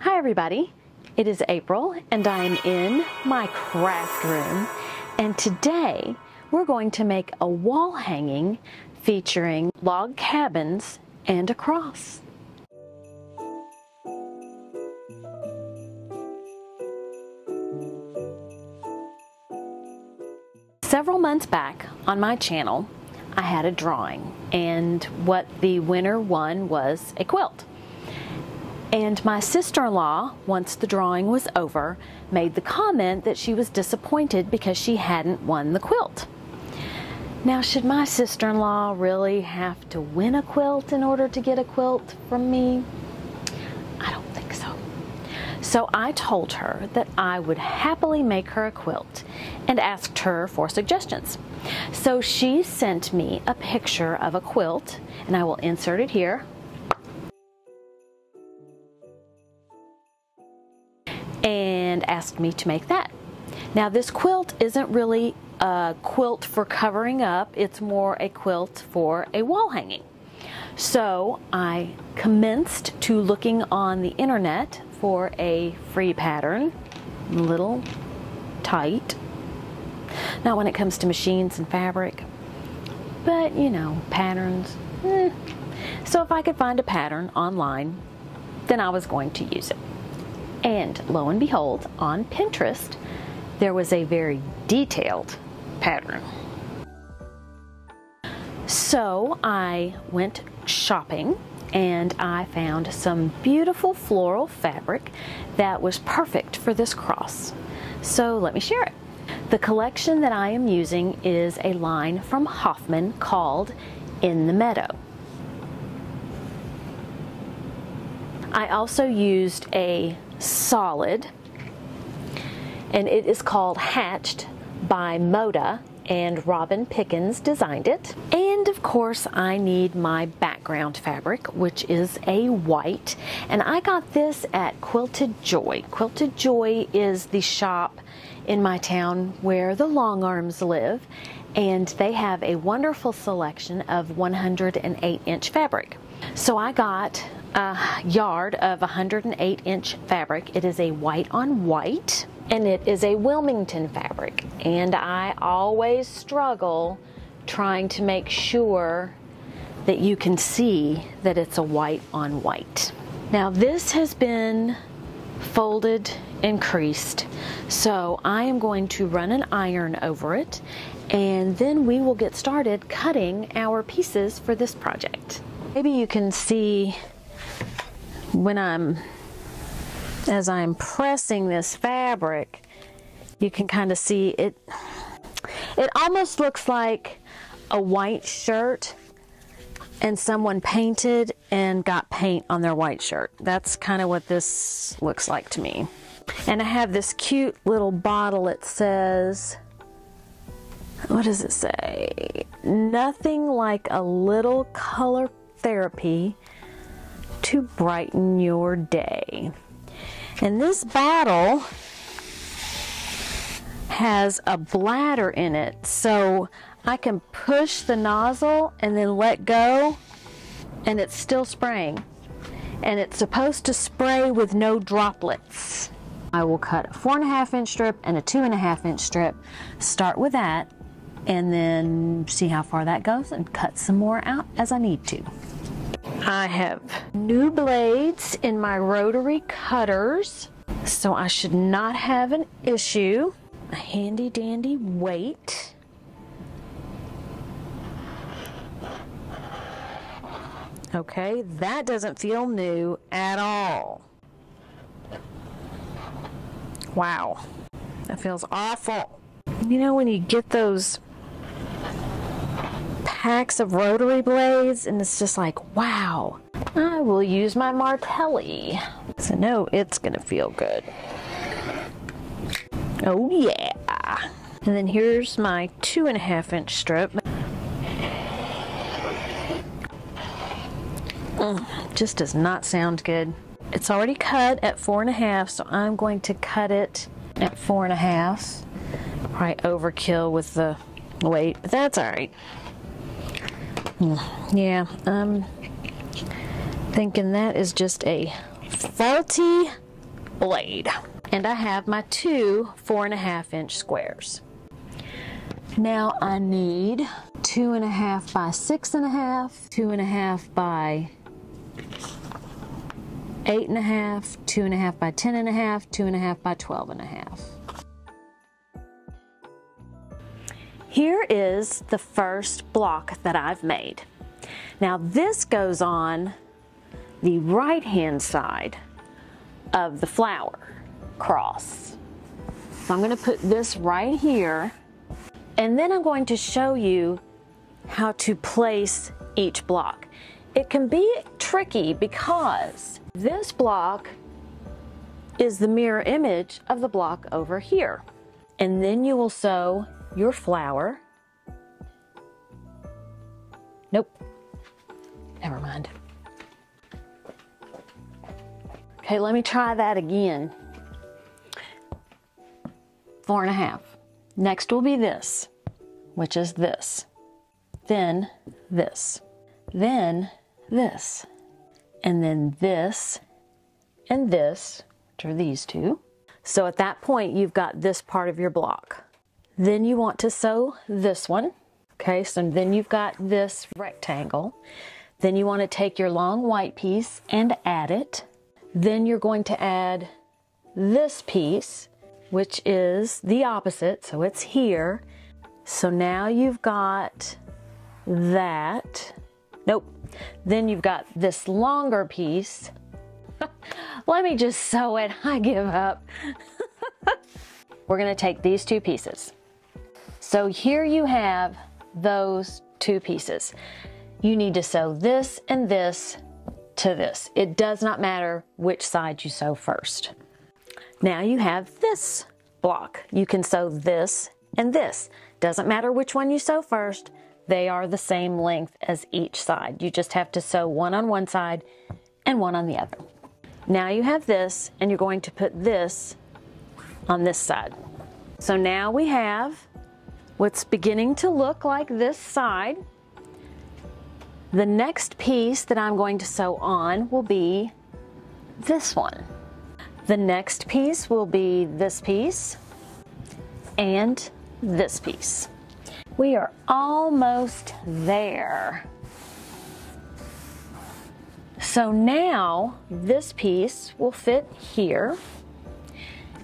Hi everybody, it is April and I am in my craft room, and today we're going to make a wall hanging featuring log cabins and a cross. Several months back on my channel I had a drawing, and what the winner won was a quilt. And my sister-in-law, once the drawing was over, made the comment that she was disappointed because she hadn't won the quilt. Now, should my sister-in-law really have to win a quilt in order to get a quilt from me? I don't think so. So I told her that I would happily make her a quilt and asked her for suggestions. So she sent me a picture of a quilt, and I will insert it here. And asked me to make that. Now, this quilt isn't really a quilt for covering up, it's more a quilt for a wall hanging. So I commenced to looking on the internet for a free pattern. A little tight. Not when it comes to machines and fabric, but you know, patterns. So if I could find a pattern online, then I was going to use it. And lo and behold, on Pinterest, there was a very detailed pattern. So I went shopping and I found some beautiful floral fabric that was perfect for this cross. So let me share it. The collection that I am using is a line from Hoffman called In the Meadow. I also used a solid, and it is called Hatched by Moda, and Robin Pickens designed it. And of course I need my background fabric, which is a white, and I got this at Quilted Joy. Quilted Joy is the shop in my town where the long arms live, and they have a wonderful selection of 108-inch fabric. So I got a yard of 108-inch fabric. It is a white on white, and it is a Wilmington fabric, and I always struggle trying to make sure that you can see that it's a white on white. Now this has been folded and creased, so I am going to run an iron over it, and then we will get started cutting our pieces for this project. Maybe you can see when as I'm pressing this fabric, you can kind of see it. It almost looks like a white shirt and someone painted and got paint on their white shirt. That's kind of what this looks like to me. And I have this cute little bottle. It says, what does it say? Nothing like a little color therapy to brighten your day. And this bottle has a bladder in it, so I can push the nozzle and then let go, and it's still spraying. And it's supposed to spray with no droplets. I will cut a 4.5-inch strip and a 2.5-inch strip. Start with that, and then see how far that goes and cut some more out as I need to. I have new blades in my rotary cutters, so I should not have an issue. A handy dandy weight. Okay, that doesn't feel new at all. Wow, that feels awful. You know, when you get those packs of rotary blades and it's just like, wow. I will use my Martelli. So no, it's gonna feel good. Oh yeah. And then here's my 2.5-inch strip. Just does not sound good. It's already cut at 4.5, so I'm going to cut it at 4.5. Probably overkill with the weight, but that's all right. Yeah, I'm thinking that is just a faulty blade. And I have my two 4.5 inch squares. Now I need 2.5 by 6.5, 2.5 by 8.5, 2.5 by 10.5, 2.5 by 12.5. Here is the first block that I've made. Now this goes on the right hand side of the flower cross. So I'm going to put this right here, and then I'm going to show you how to place each block. It can be tricky because this block is the mirror image of the block over here. And then you will sew your flower. Nope, never mind. Okay, let me try that again. 4.5. Next will be this, which is this, then this, then this, and then this, and this, which are these two. So at that point, you've got this part of your block. Then you want to sew this one. Okay, so then you've got this rectangle. Then you want to take your long white piece and add it. Then you're going to add this piece, which is the opposite, so it's here. So now you've got that. Nope. Then you've got this longer piece. Let me just sew it. I give up. We're going to take these two pieces. So here you have those two pieces. You need to sew this and this to this. It does not matter which side you sew first. Now you have this block. You can sew this and this. Doesn't matter which one you sew first. They are the same length as each side. You just have to sew one on one side and one on the other. Now you have this, and you're going to put this on this side. So now we have what's beginning to look like this side. The next piece that I'm going to sew on will be this one. The next piece will be this piece and this piece. We are almost there. So now this piece will fit here,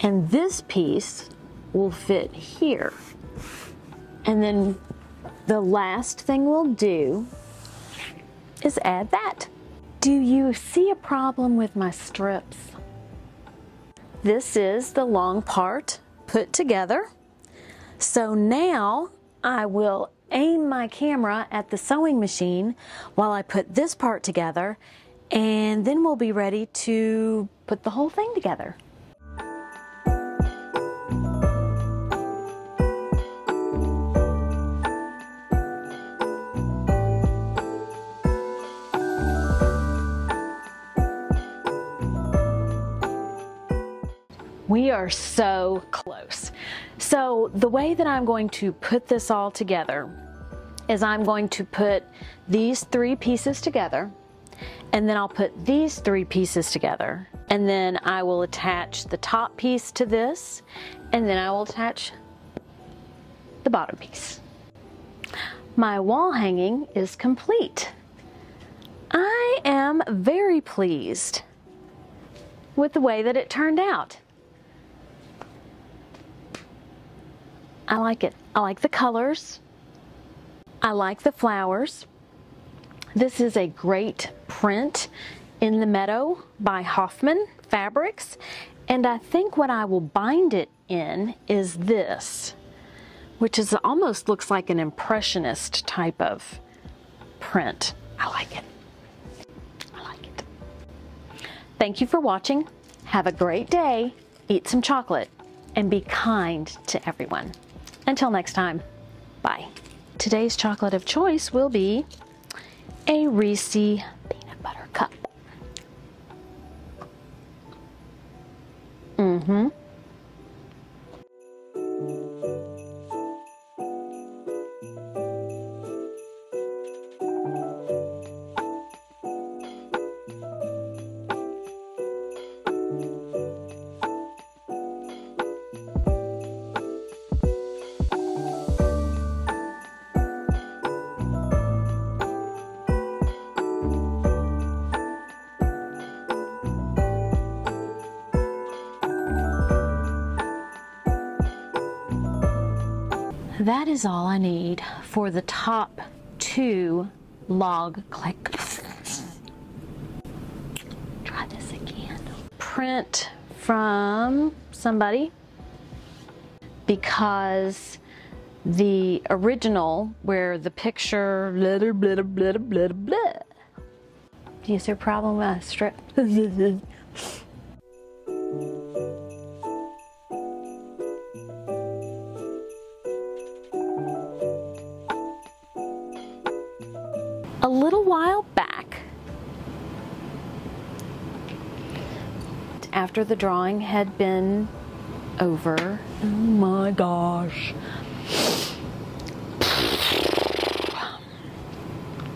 and this piece will fit here. And then the last thing we'll do is add that. Do you see a problem with my strips? This is the long part put together. So now I will aim my camera at the sewing machine while I put this part together, and then we'll be ready to put the whole thing together. We are so close. So the way that I'm going to put this all together is I'm going to put these three pieces together, and then I'll put these three pieces together, and then I will attach the top piece to this, and then I will attach the bottom piece. My wall hanging is complete. I am very pleased with the way that it turned out. I like it. I like the colors. I like the flowers. This is a great print, In the Meadow by Hoffman Fabrics. And I think what I will bind it in is this, which is almost looks like an impressionist type of print. I like it. I like it. Thank you for watching. Have a great day. Eat some chocolate and be kind to everyone. Until next time, bye. Today's chocolate of choice will be a Reese's peanut butter cup. Mm-hmm. That is all I need for the top two log clicks. Try this again. Print from somebody, because the original where the picture blah, blah, blah, blah, blah. Is there a problem with a strip? A little while back, after the drawing had been over, oh my gosh,